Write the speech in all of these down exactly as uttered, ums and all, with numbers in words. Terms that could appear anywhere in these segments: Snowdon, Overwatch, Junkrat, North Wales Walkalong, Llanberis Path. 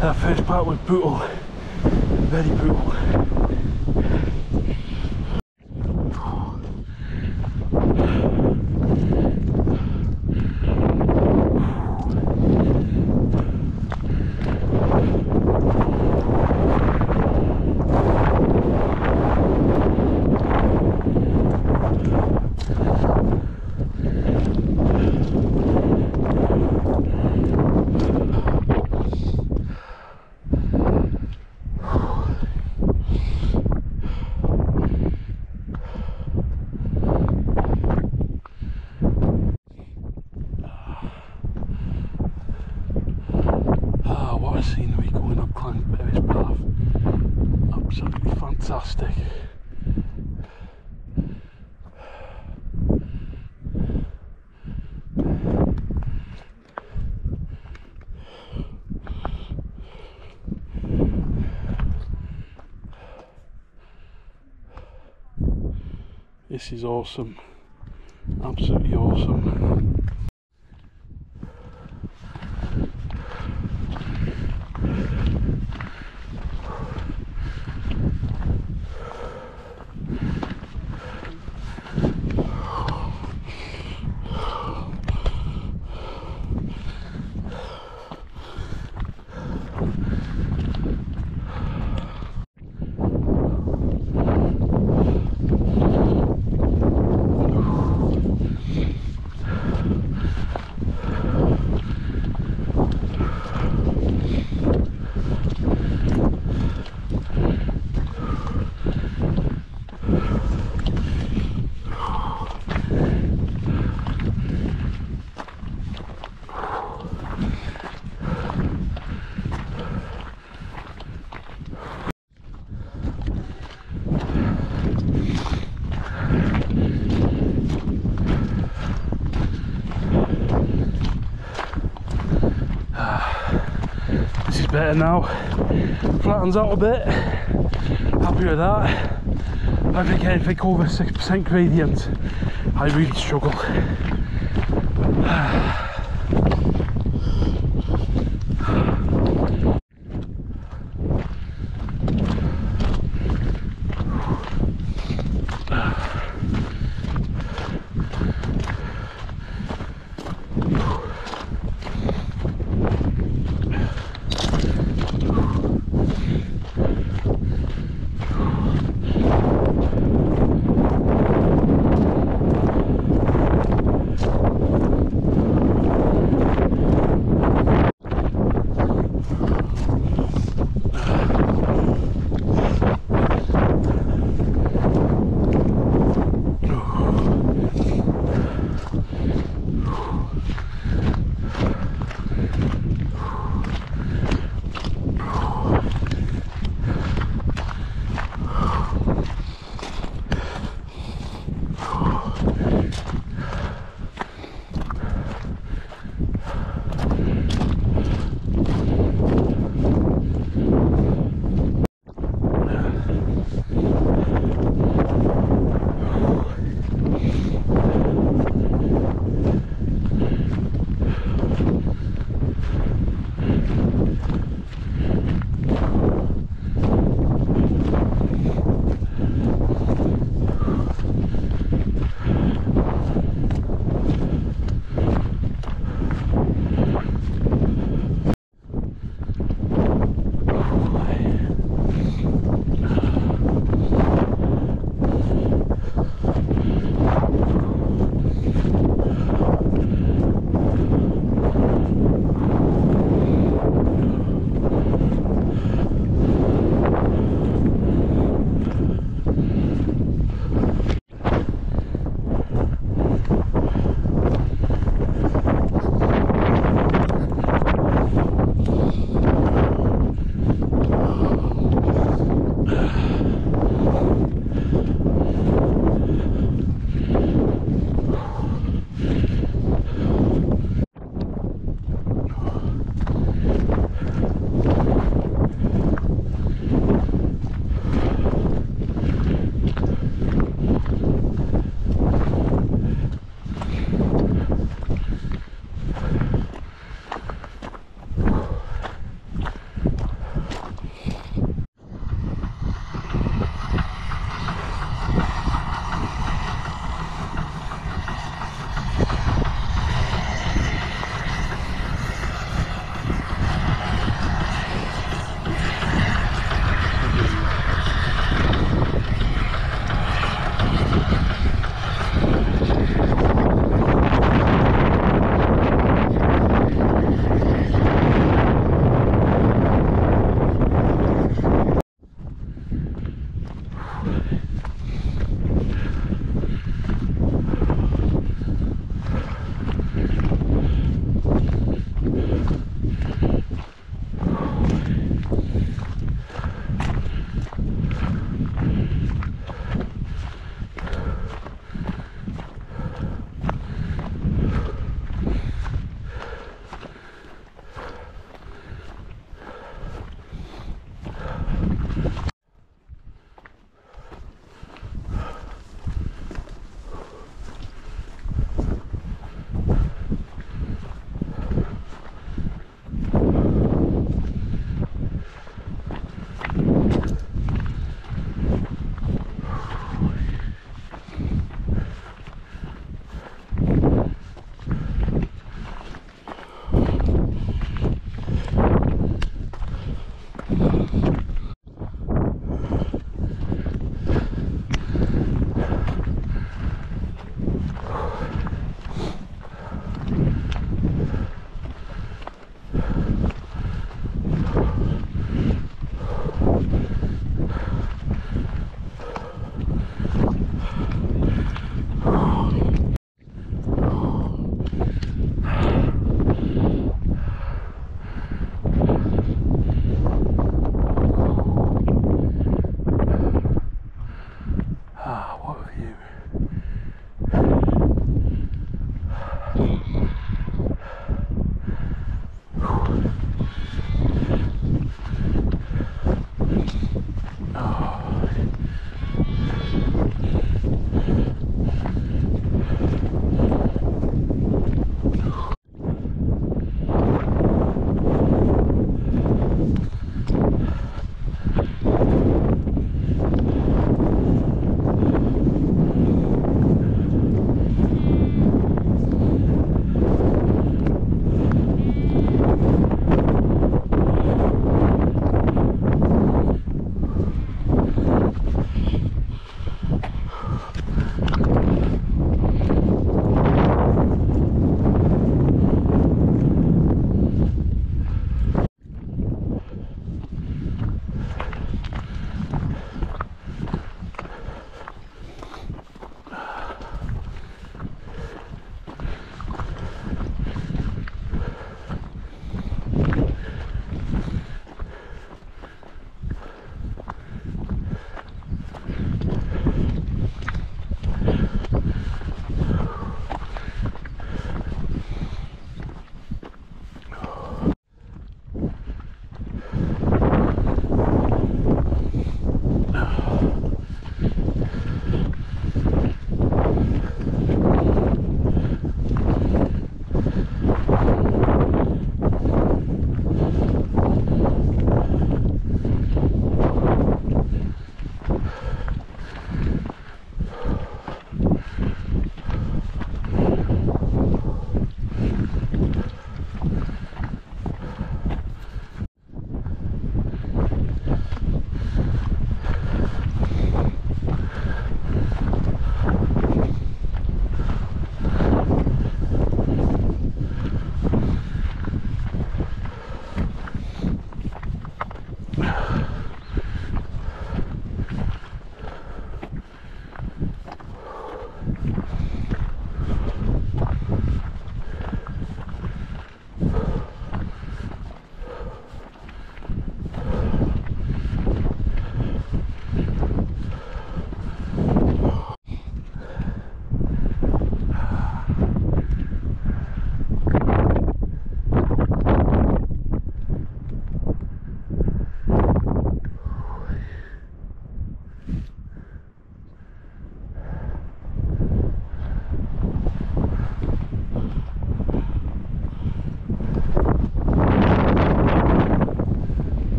That first part was brutal, very brutal. Scenery going up Llanberis Path, absolutely fantastic. This is awesome, absolutely awesome. Better now, flattens out a bit, happy with that. I think anything over six percent gradient, I really struggle.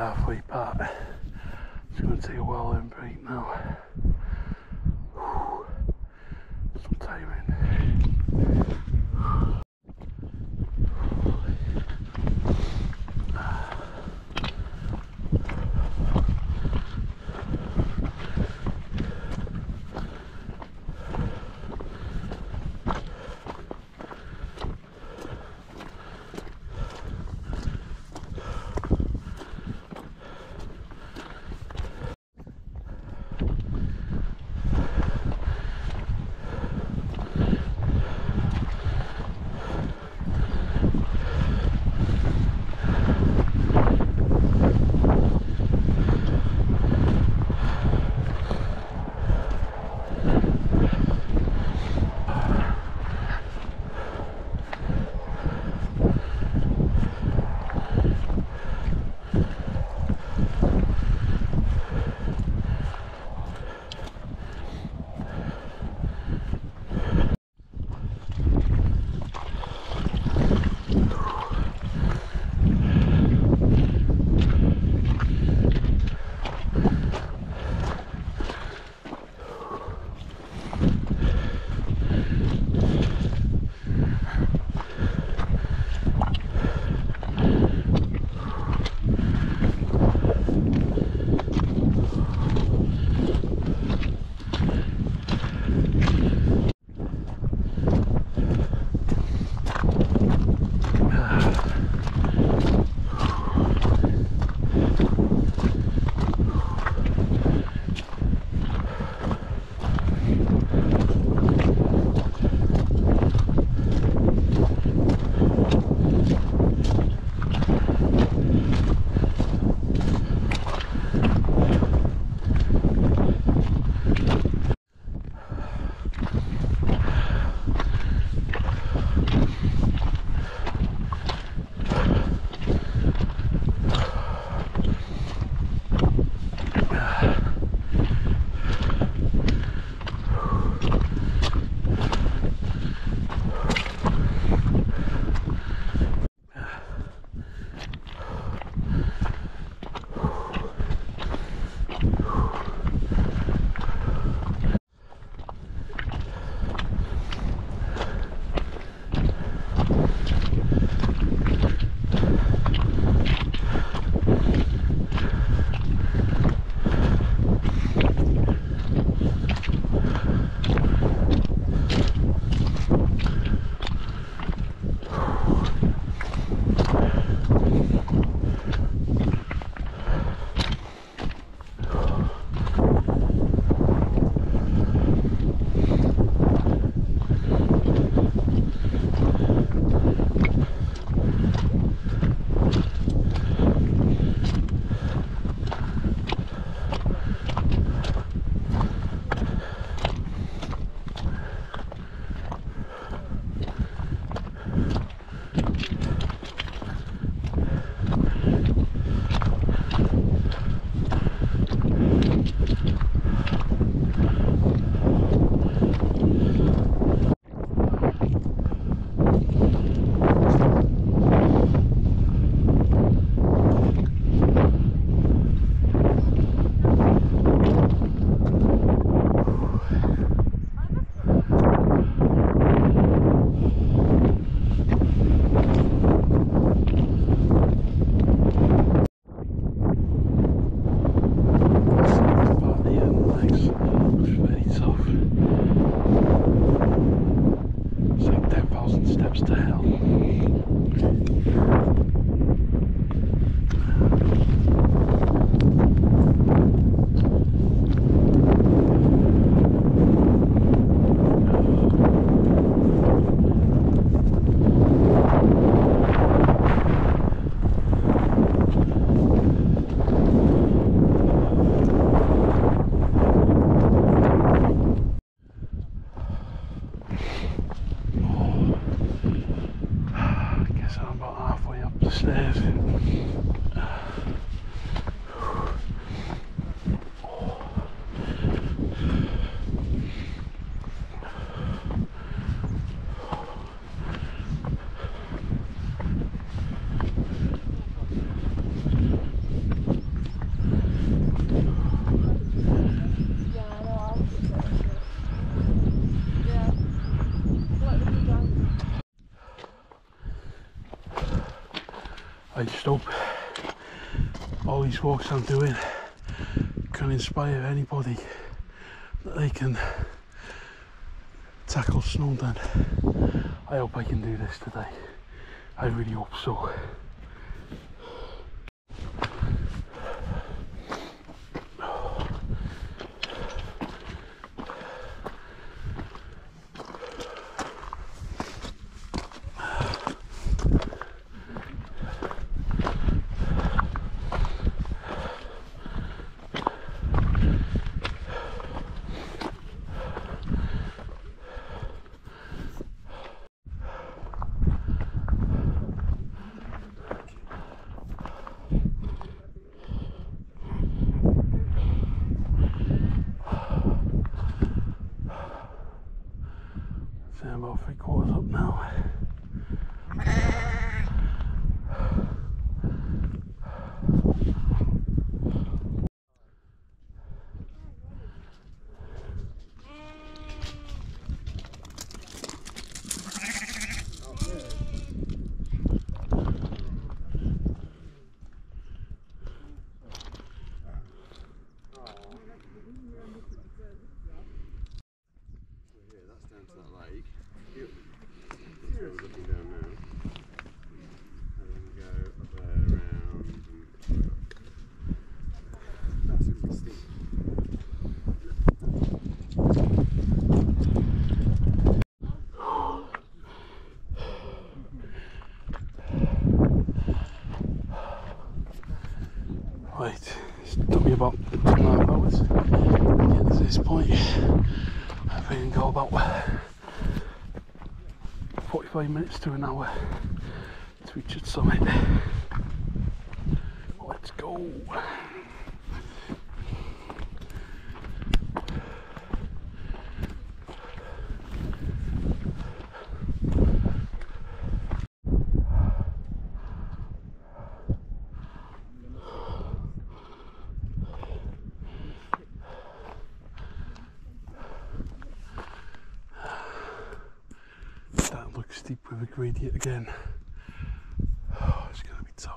halfway part. It's going to take a while and break now. Whew. Some timing. hope all these walks I'm doing can inspire anybody that they can tackle Snowdon. I hope I can do this today. I really hope so. About three quarters up now. Right, it's took me about two and a half hours to get to this point. I've been go about forty-five minutes to an hour to reach its summit. Let's go! Steep with a gradient again. Oh, it's going to be tough.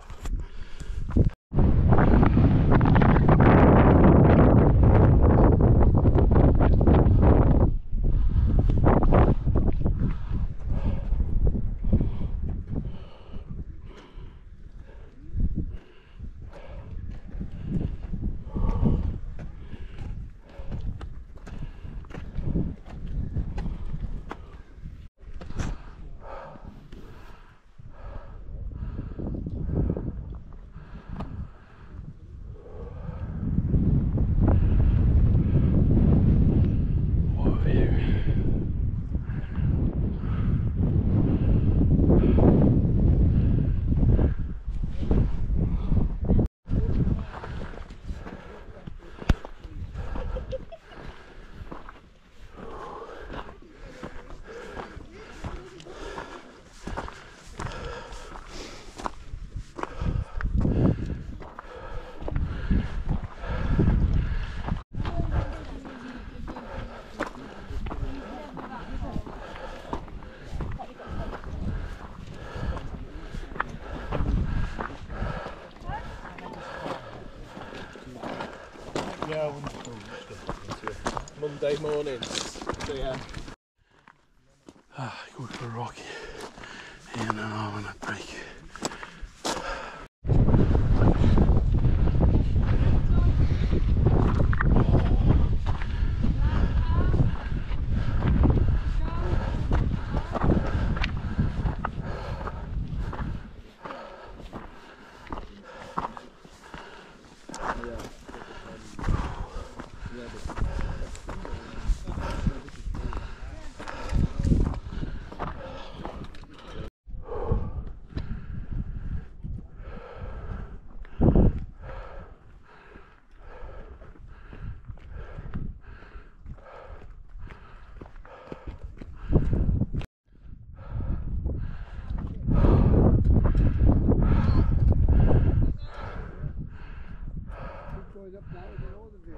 Monday mornings. So yeah. Ah, go for a rocky in an hour and a break. Up now with all of you.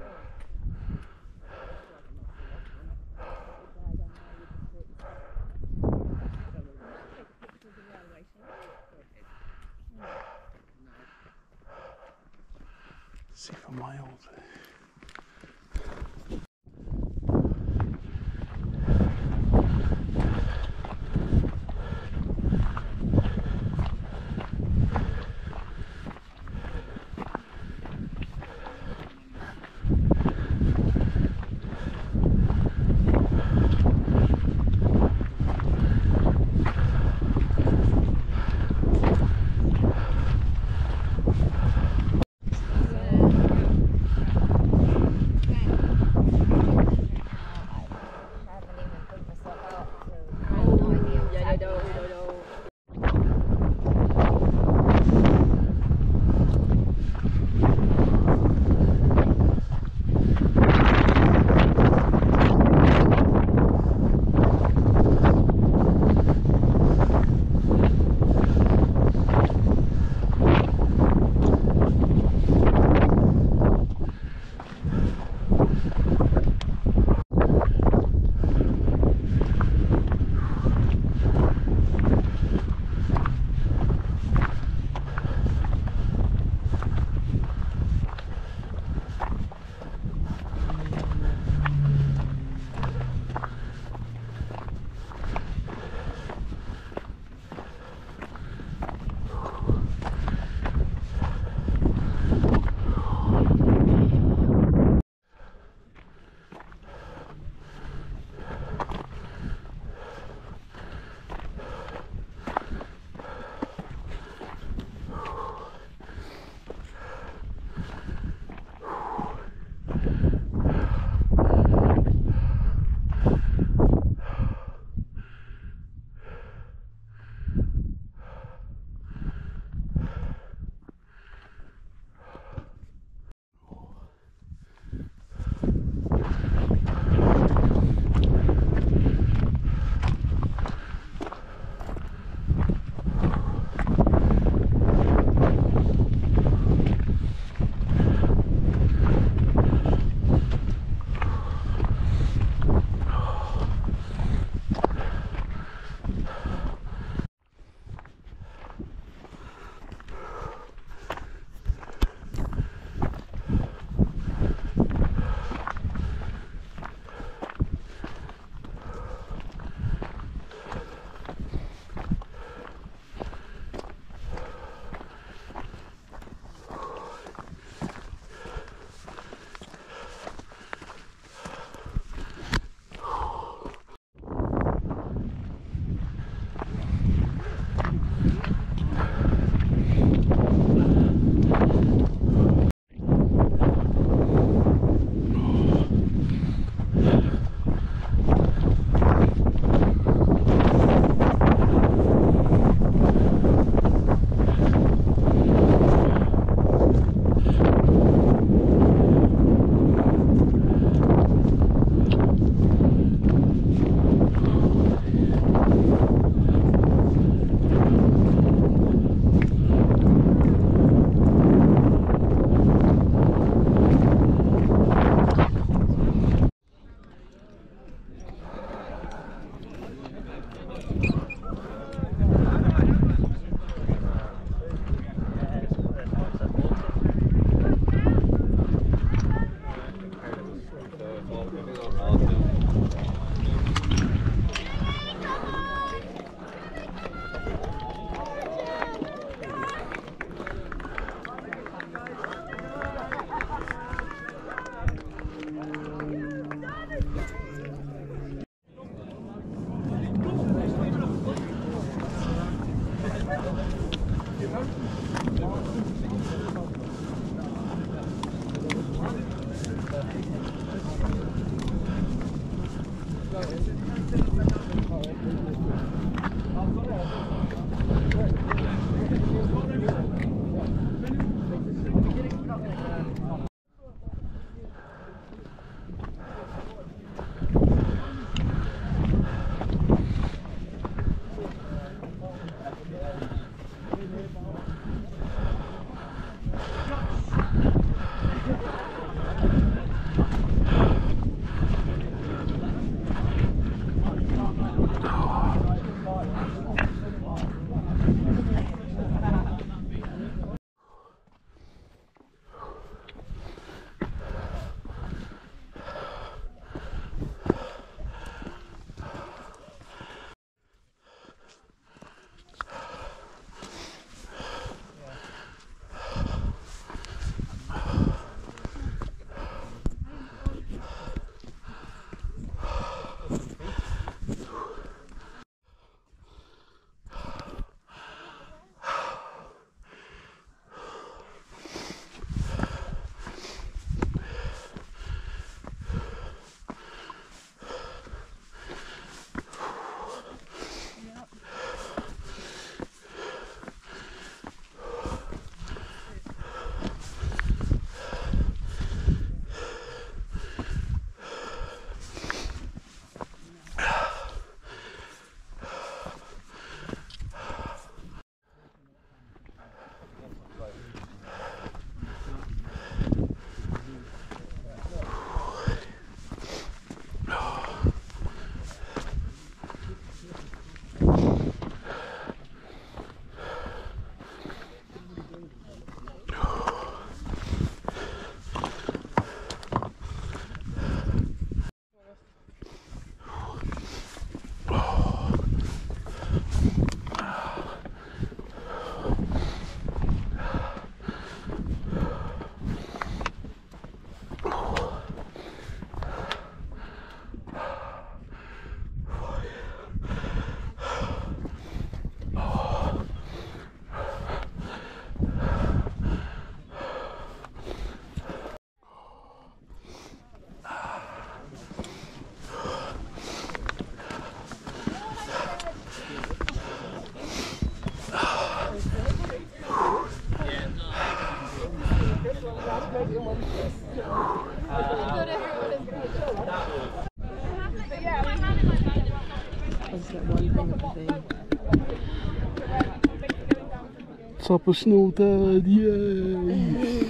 Top of Snowdon, yay! My hand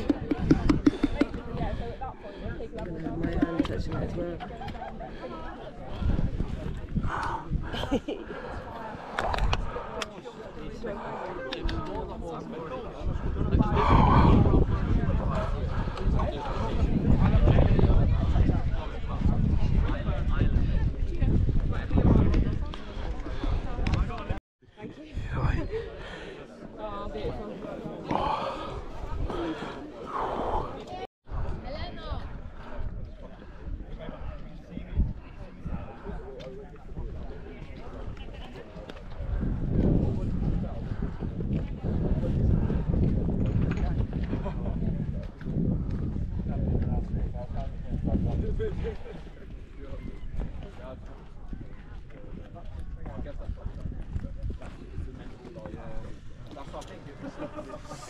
touching it as well. Thank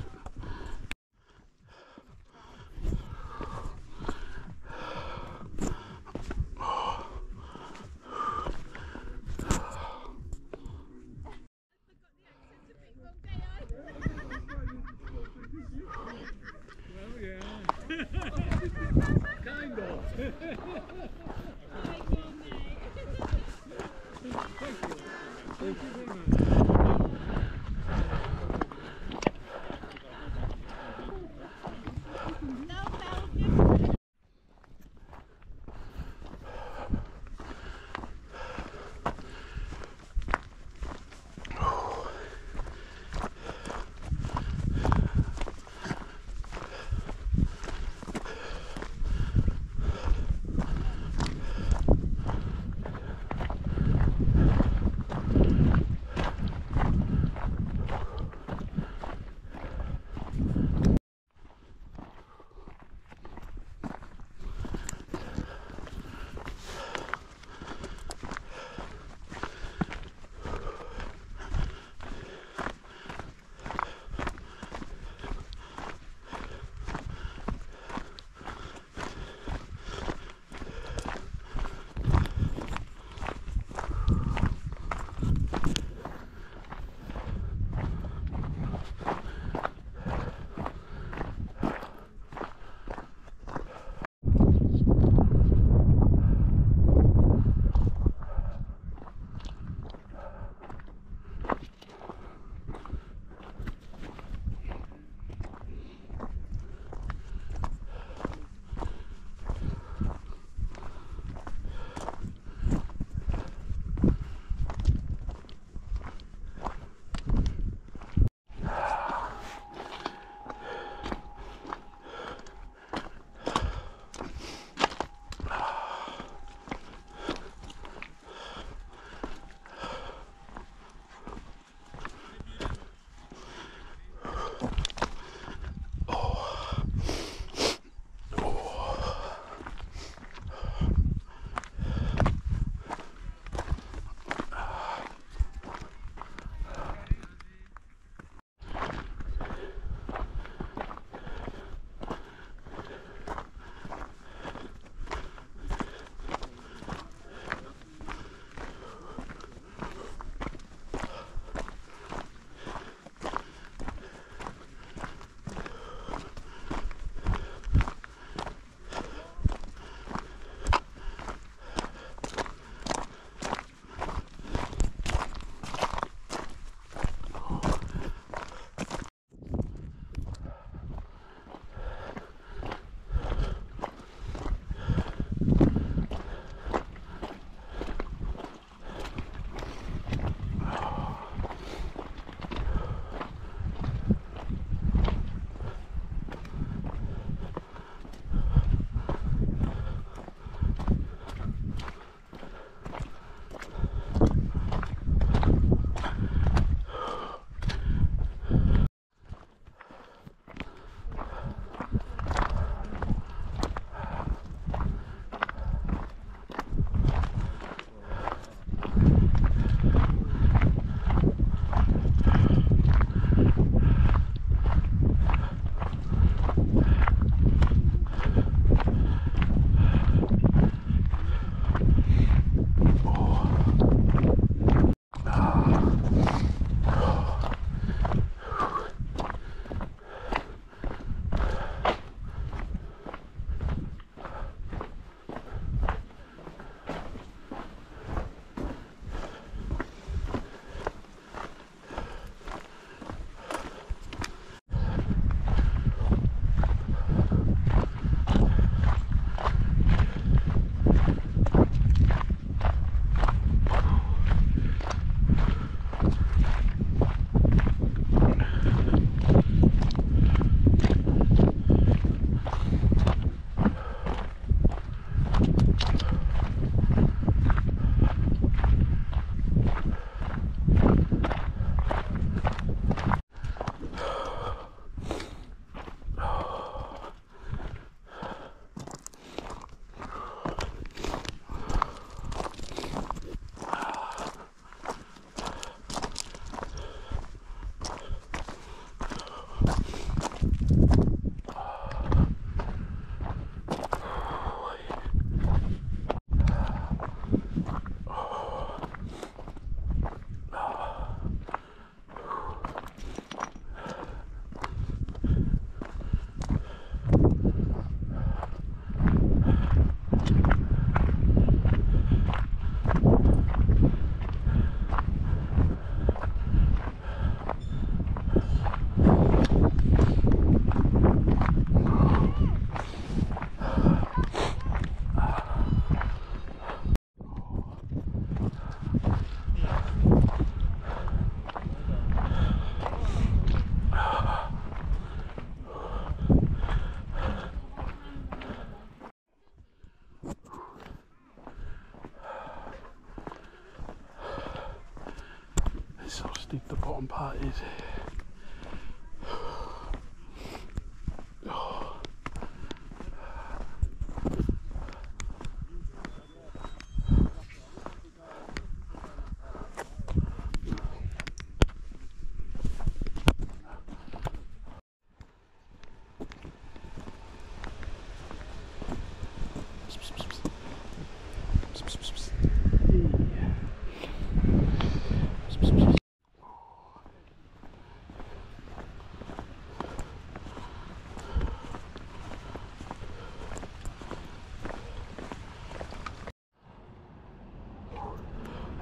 bottom part is.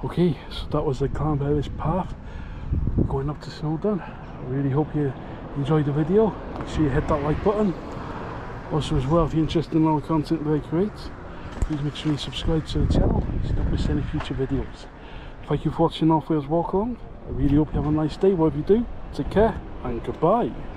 Okay, so that was the Llanberis Path going up to Snowdon. I really hope you enjoyed the video. Make sure you hit that like button. Also as well, if you're interested in all the content that I create, please make sure you subscribe to the channel so you don't miss any future videos. Thank you for watching North Wales Walkalong. I really hope you have a nice day, whatever you do. Take care and goodbye.